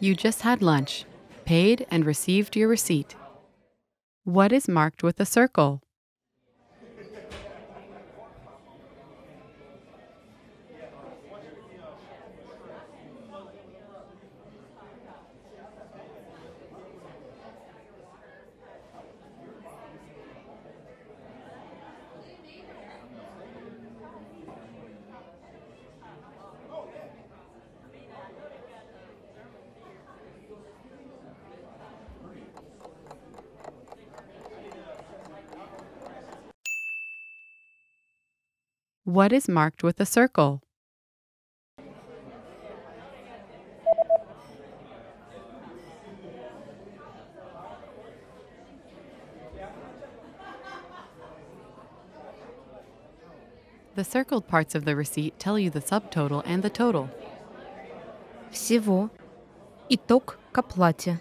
You just had lunch, paid and received your receipt. What is marked with a circle? What is marked with a circle? The circled parts of the receipt tell you the subtotal and the total. Всего. Итог к оплате.